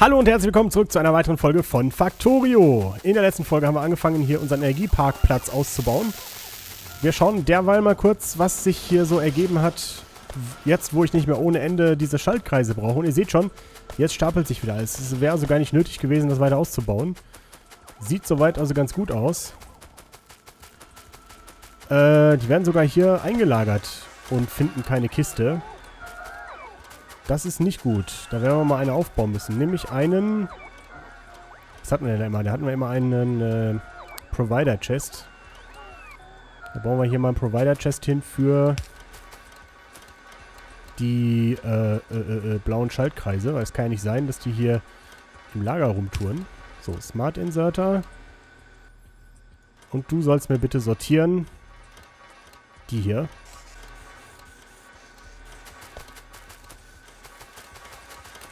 Hallo und herzlich willkommen zurück zu einer weiteren Folge von Factorio. In der letzten Folge haben wir angefangen, hier unseren Energieparkplatz auszubauen. Wir schauen derweil mal kurz, was sich hier so ergeben hat, jetzt wo ich nicht mehr ohne Ende diese Schaltkreise brauche. Und ihr seht schon, jetzt stapelt sich wieder alles. Es wäre also gar nicht nötig gewesen, das weiter auszubauen. Sieht soweit also ganz gut aus. Die werden sogar hier eingelagert und finden keine Kiste. Das ist nicht gut. Da werden wir mal eine aufbauen müssen. Nämlich einen... Was hatten wir denn da immer? Da hatten wir immer einen Provider-Chest. Da bauen wir hier mal einen Provider-Chest hin für die blauen Schaltkreise. Weil es kann ja nicht sein, dass die hier im Lager rumtouren. So, Smart-Inserter. Und du sollst mir bitte sortieren. Die hier.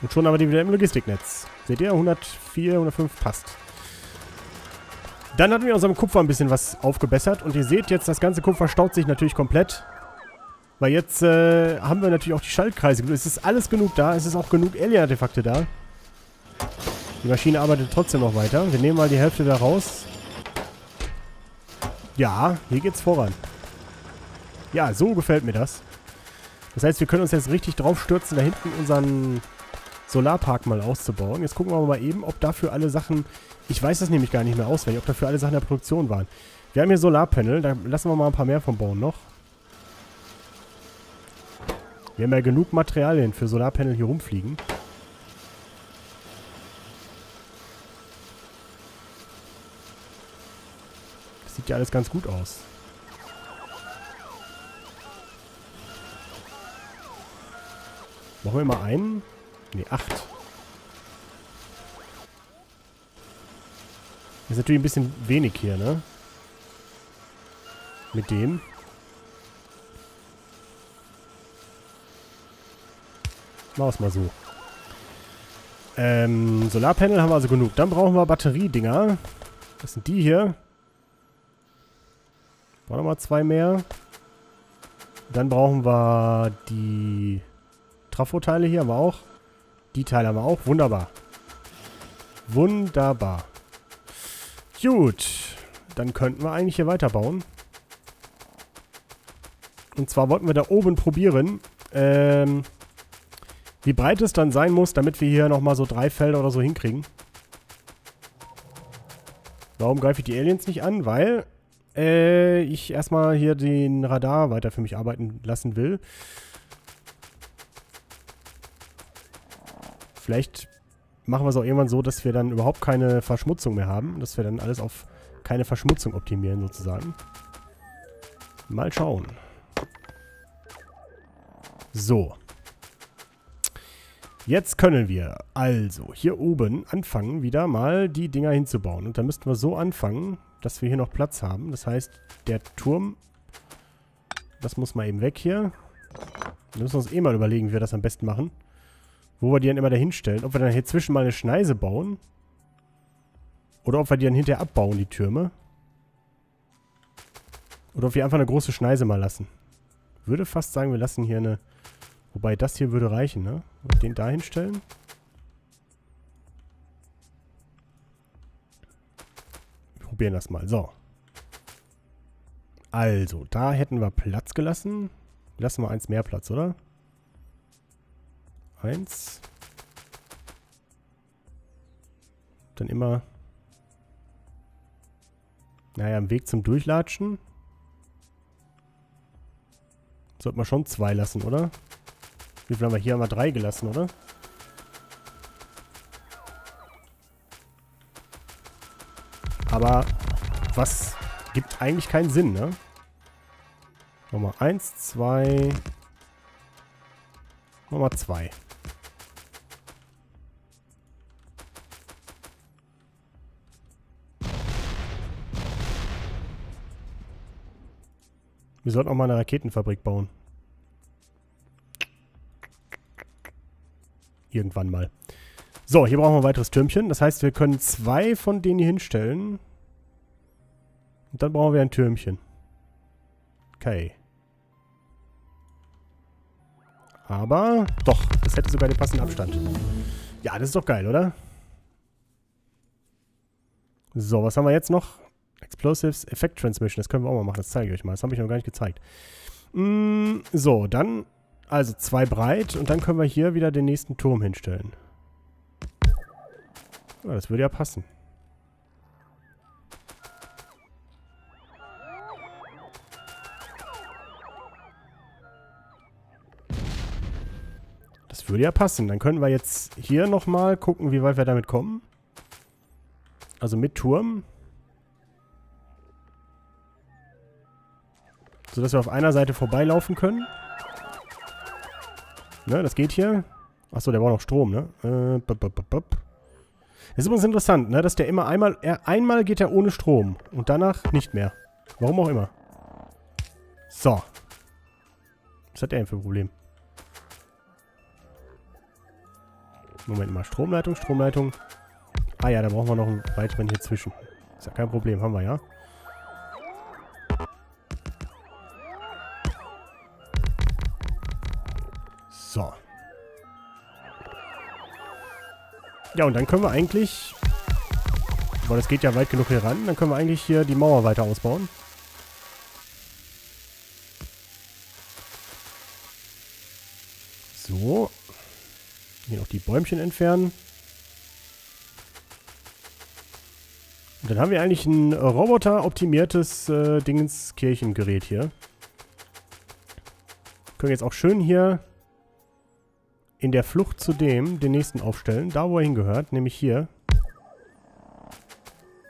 Und schon haben wir die wieder im Logistiknetz. Seht ihr? 104, 105 passt. Dann hatten wir unserem Kupfer ein bisschen was aufgebessert. Und ihr seht jetzt, das ganze Kupfer staut sich natürlich komplett. Weil jetzt haben wir natürlich auch die Schaltkreise. Es ist alles genug da. Es ist auch genug Alien-Artefakte da. Die Maschine arbeitet trotzdem noch weiter. Wir nehmen mal die Hälfte da raus. Ja, hier geht's voran. Ja, so gefällt mir das. Das heißt, wir können uns jetzt richtig drauf stürzen, da hinten unseren Solarpark mal auszubauen. Jetzt gucken wir mal eben, ob dafür alle Sachen... Ich weiß das nämlich gar nicht mehr auswendig, ob dafür alle Sachen der Produktion waren. Wir haben hier Solarpanel, da lassen wir mal ein paar mehr von bauen noch. Wir haben ja genug Materialien für Solarpanel hier rumfliegen. Das sieht ja alles ganz gut aus. Machen wir mal einen... Ne, 8. Ist natürlich ein bisschen wenig hier, ne? Mit dem. Machen wir es mal so. Solarpanel haben wir also genug. Dann brauchen wir Batteriedinger. Das sind die hier. Brauchen wir mal 2 mehr. Dann brauchen wir die Trafoteile hier, haben wir auch. Die Teile haben wir auch. Wunderbar. Wunderbar. Gut. Dann könnten wir eigentlich hier weiterbauen. Und zwar wollten wir da oben probieren, wie breit es dann sein muss, damit wir hier nochmal so 3 Felder oder so hinkriegen. Warum greife ich die Aliens nicht an? Weil ich erstmal hier den Radar weiter für mich arbeiten lassen will. Vielleicht machen wir es auch irgendwann so, dass wir dann überhaupt keine Verschmutzung mehr haben. Dass wir dann alles auf keine Verschmutzung optimieren, sozusagen. Mal schauen. So. Jetzt können wir also hier oben anfangen, wieder mal die Dinger hinzubauen. Und dann müssten wir so anfangen, dass wir hier noch Platz haben. Das heißt, der Turm, das muss mal eben weg hier. Wir müssen uns eh mal überlegen, wie wir das am besten machen. Wo wir die dann immer dahin stellen. Ob wir dann hier zwischen mal eine Schneise bauen. Oder ob wir die dann hinterher abbauen, die Türme. Oder ob wir einfach eine große Schneise mal lassen. Würde fast sagen, wir lassen hier eine... Wobei das hier würde reichen, ne? Und den da hinstellen. Wir probieren das mal. So. Also, da hätten wir Platz gelassen. Lassen wir eins mehr Platz, oder? 1. Dann immer... Naja, im Weg zum Durchlatschen. Sollten wir schon 2 lassen, oder? Wie viel haben wir hier? Haben wir 3 gelassen, oder? Aber was gibt eigentlich keinen Sinn, ne? Nochmal 1, 2... Nochmal 2. Wir sollten auch mal eine Raketenfabrik bauen. Irgendwann mal. So, hier brauchen wir ein weiteres Türmchen. Das heißt, wir können 2 von denen hier hinstellen. Und dann brauchen wir ein Türmchen. Okay. Aber... Doch, das hätte sogar den passenden Abstand. Ja, das ist doch geil, oder? So, was haben wir jetzt noch? Explosives, Effect Transmission. Das können wir auch mal machen. Das zeige ich euch mal. Das habe ich noch gar nicht gezeigt. So, dann... Also 2 breit. Und dann können wir hier wieder den nächsten Turm hinstellen. Ja, das würde ja passen. Das würde ja passen. Dann können wir jetzt hier nochmal gucken, wie weit wir damit kommen. Also mit Turm. Sodass wir auf einer Seite vorbeilaufen können. Ne, das geht hier. Achso, der braucht noch Strom, ne? Das ist übrigens interessant, ne? Dass der immer einmal geht er ohne Strom. Und danach nicht mehr. Warum auch immer. So. Was hat der denn für ein Problem? Moment mal, Stromleitung, Stromleitung. Ah ja, da brauchen wir noch einen weiteren hier zwischen. Ist ja kein Problem, haben wir ja. So. Ja, und dann können wir eigentlich... Boah, das geht ja weit genug hier ran. Dann können wir eigentlich hier die Mauer weiter ausbauen. So. Hier noch die Bäumchen entfernen. Und dann haben wir eigentlich ein roboteroptimiertes Dingenskirchengerät hier. Können wir jetzt auch schön hier... In der Flucht zu dem, den nächsten aufstellen. Da, wo er hingehört, nämlich hier.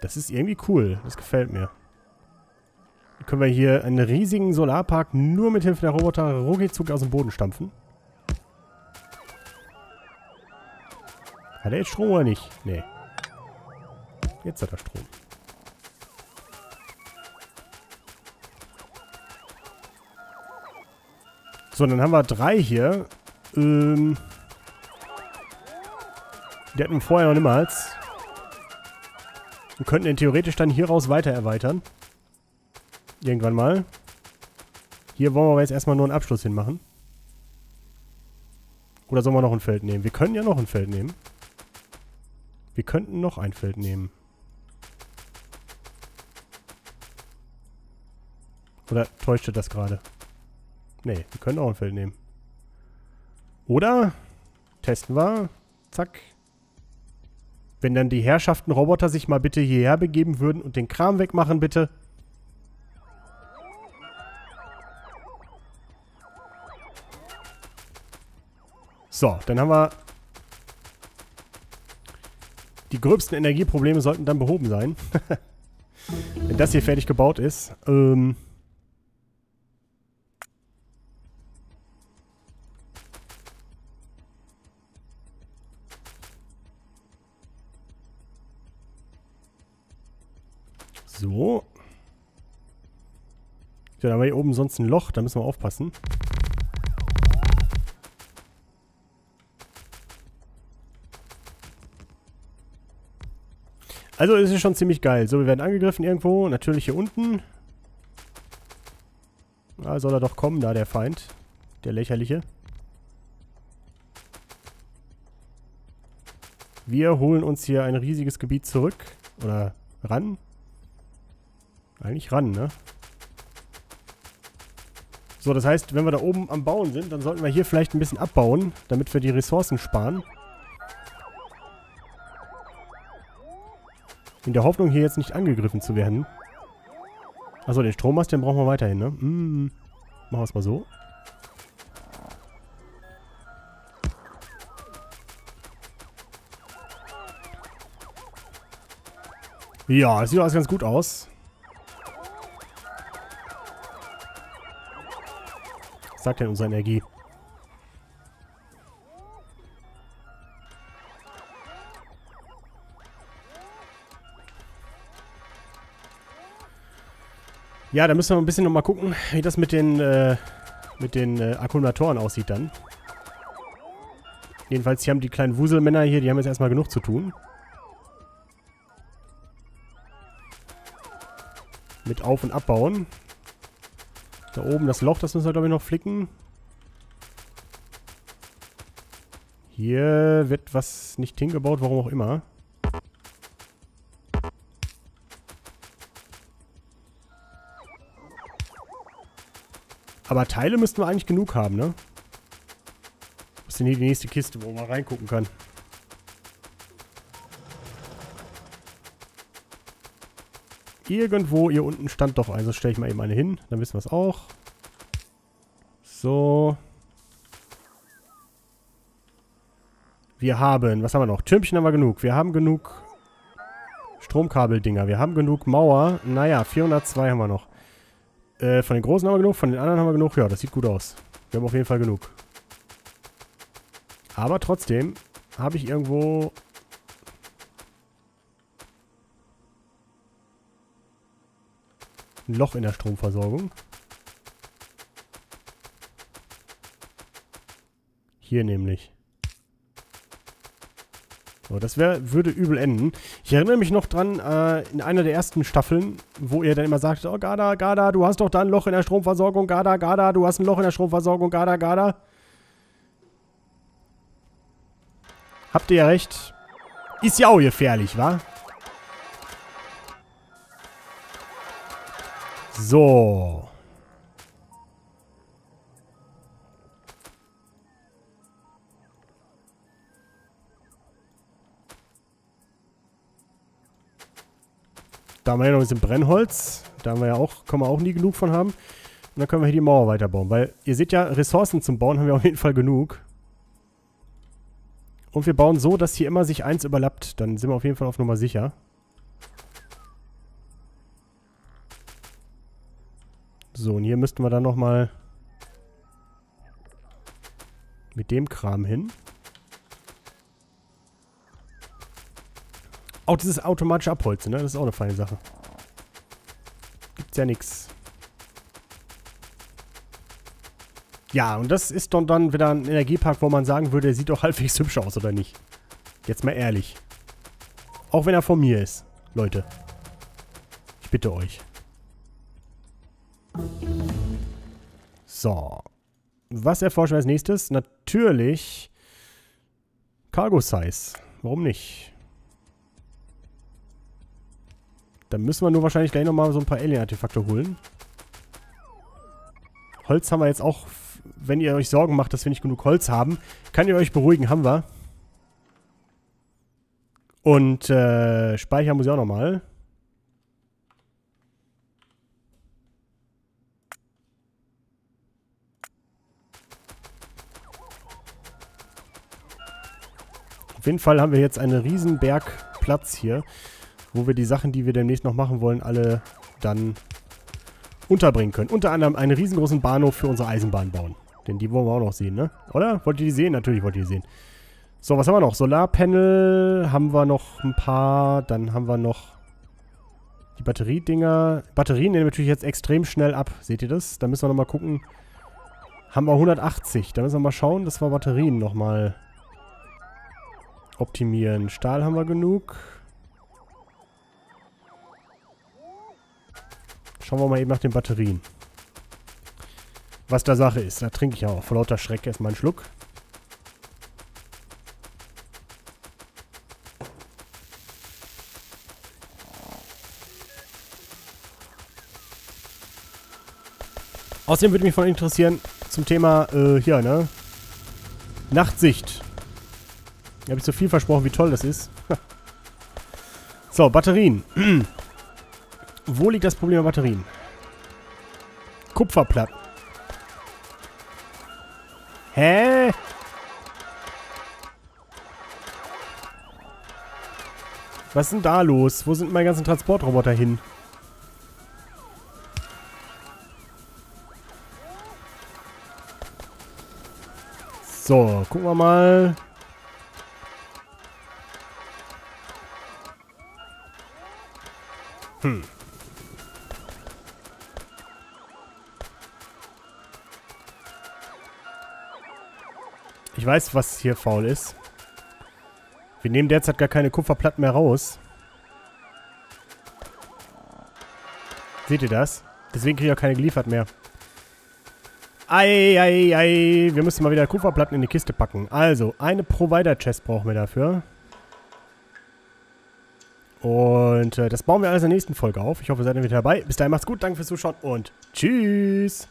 Das ist irgendwie cool. Das gefällt mir. Dann können wir hier einen riesigen Solarpark nur mit Hilfe der Roboter ruckzuck aus dem Boden stampfen. Hat er jetzt Strom oder nicht? Nee. Jetzt hat er Strom. So, dann haben wir 3 hier. Die hatten wir vorher noch niemals. Wir könnten den theoretisch dann hier raus weiter erweitern. Irgendwann mal. Hier wollen wir aber jetzt erstmal nur einen Abschluss hinmachen. Oder sollen wir noch ein Feld nehmen? Wir können ja noch ein Feld nehmen. Wir könnten noch ein Feld nehmen. Oder täuschte das gerade? Nee, wir können auch ein Feld nehmen. Oder? Testen wir. Zack. Wenn dann die Herrschaften Roboter sich mal bitte hierher begeben würden und den Kram wegmachen, bitte. So, dann haben wir... Die gröbsten Energieprobleme sollten dann behoben sein. Wenn das hier fertig gebaut ist. So. Ja, da haben wir hier oben sonst ein Loch. Da müssen wir aufpassen. Also es ist schon ziemlich geil. So, wir werden angegriffen irgendwo. Natürlich hier unten. Ah, soll er doch kommen, da der Feind. Der lächerliche. Wir holen uns hier ein riesiges Gebiet zurück. Oder ran. Eigentlich ran, ne? So, das heißt, wenn wir da oben am Bauen sind, dann sollten wir hier vielleicht ein bisschen abbauen, damit wir die Ressourcen sparen. In der Hoffnung, hier jetzt nicht angegriffen zu werden. Achso, den Strommast, den brauchen wir weiterhin, ne? Machen wir es mal so. Ja, das sieht alles ganz gut aus. Sagt er in unserer Energie. Ja, da müssen wir ein bisschen nochmal gucken, wie das mit den Akkumulatoren aussieht dann. Jedenfalls, hier haben die kleinen Wuselmänner hier, die haben jetzt erstmal genug zu tun. Mit Auf- und Abbauen. Da oben das Loch, das müssen wir, glaube ich, noch flicken. Hier wird was nicht hingebaut, warum auch immer. Aber Teile müssten wir eigentlich genug haben, ne? Was ist denn hier die nächste Kiste, wo man reingucken kann? Irgendwo hier unten stand doch eine, sonst stelle ich mal eben eine hin. Dann wissen wir es auch. So. Wir haben, was haben wir noch? Türmchen haben wir genug. Wir haben genug Stromkabeldinger. Wir haben genug Mauer. Naja, 402 haben wir noch. Von den großen haben wir genug, von den anderen haben wir genug. Ja, das sieht gut aus. Wir haben auf jeden Fall genug. Aber trotzdem habe ich irgendwo... ein Loch in der Stromversorgung. Hier nämlich. So, das würde übel enden. Ich erinnere mich noch dran, in einer der ersten Staffeln, wo ihr dann immer sagt, oh, Gada, Gada, du hast doch da ein Loch in der Stromversorgung, Gada, Gada, du hast ein Loch in der Stromversorgung, Gada, Gada. Habt ihr ja recht. Ist ja auch gefährlich, wa? So. Da haben wir ja noch ein bisschen Brennholz. Da haben wir ja auch, können wir auch nie genug von haben. Und dann können wir hier die Mauer weiterbauen. Weil ihr seht ja, Ressourcen zum Bauen haben wir auf jeden Fall genug. Und wir bauen so, dass hier immer sich eins überlappt. Dann sind wir auf jeden Fall auf Nummer sicher. So, und hier müssten wir dann nochmal mit dem Kram hin. Auch dieses automatische Abholzen, ne? Das ist auch eine feine Sache. Gibt's ja nichts. Ja, und das ist dann wieder ein Energiepark, wo man sagen würde, der sieht doch halbwegs hübsch aus, oder nicht? Jetzt mal ehrlich. Auch wenn er von mir ist, Leute. Ich bitte euch. So. Was erforschen wir als nächstes? Natürlich Cargo-Size. Warum nicht? Dann müssen wir nur wahrscheinlich gleich nochmal so ein paar Alien-Artefakte holen. Holz haben wir jetzt auch. Wenn ihr euch Sorgen macht, dass wir nicht genug Holz haben, kann ihr euch beruhigen, haben wir. Und speichern muss ich auch nochmal. Auf jeden Fall haben wir jetzt einen riesen Berg Platz hier, wo wir die Sachen, die wir demnächst noch machen wollen, alle dann unterbringen können. Unter anderem einen riesengroßen Bahnhof für unsere Eisenbahn bauen. Denn die wollen wir auch noch sehen, ne? Oder? Wollt ihr die sehen? Natürlich wollt ihr die sehen. So, was haben wir noch? Solarpanel haben wir noch ein paar. Dann haben wir noch die Batteriedinger. Batterien nehmen natürlich jetzt extrem schnell ab. Seht ihr das? Da müssen wir nochmal gucken. Haben wir 180. Da müssen wir mal schauen, dass wir Batterien nochmal... optimieren. Stahl haben wir genug. Schauen wir mal eben nach den Batterien. Was da Sache ist. Da trinke ich ja auch vor lauter Schreck erstmal einen Schluck. Außerdem würde mich von interessieren zum Thema, hier, ne? Nachtsicht. Da habe ich so viel versprochen, wie toll das ist. So, Batterien. Wo liegt das Problem an Batterien? Kupferplatten. Hä? Was ist denn da los? Wo sind meine ganzen Transportroboter hin? So, gucken wir mal... Ich weiß, was hier faul ist. Wir nehmen derzeit gar keine Kupferplatten mehr raus. Seht ihr das? Deswegen kriege ich auch keine geliefert mehr. Ei. Wir müssen mal wieder Kupferplatten in die Kiste packen. Also, eine Provider-Chest brauchen wir dafür. Und das bauen wir alles in der nächsten Folge auf. Ich hoffe, ihr seid wieder dabei. Bis dahin macht's gut, danke fürs Zuschauen und tschüss.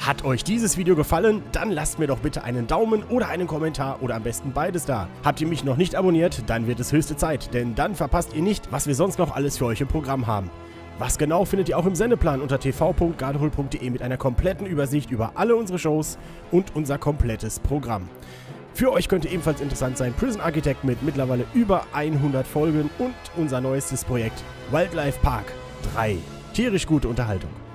Hat euch dieses Video gefallen? Dann lasst mir doch bitte einen Daumen oder einen Kommentar oder am besten beides da. Habt ihr mich noch nicht abonniert? Dann wird es höchste Zeit, denn dann verpasst ihr nicht, was wir sonst noch alles für euch im Programm haben. Was genau findet ihr auch im Sendeplan unter tv.garderoll.de mit einer kompletten Übersicht über alle unsere Shows und unser komplettes Programm. Für euch könnte ebenfalls interessant sein Prison Architect mit mittlerweile über 100 Folgen und unser neuestes Projekt Wildlife Park 3. Tierisch gute Unterhaltung.